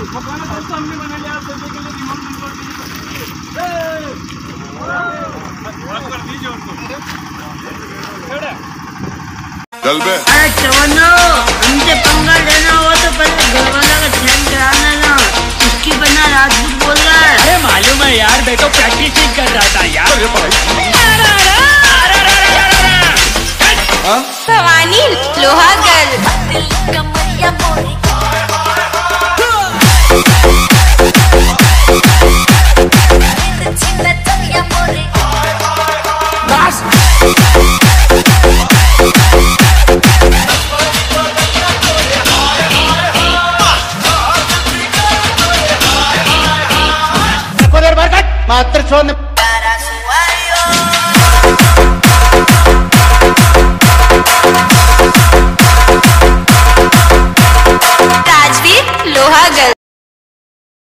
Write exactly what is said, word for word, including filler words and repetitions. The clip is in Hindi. जवानों, उनसे पंगा लेना हो तो पहले घरवाला का ध्यान कराना ना। उसकी बना राजपूत बोल रहा है। अरे मालूम है यार, मैं तो प्रैक्टिस ही कर रहा था यार। भवानी लोहागढ़ मात्र छोड़।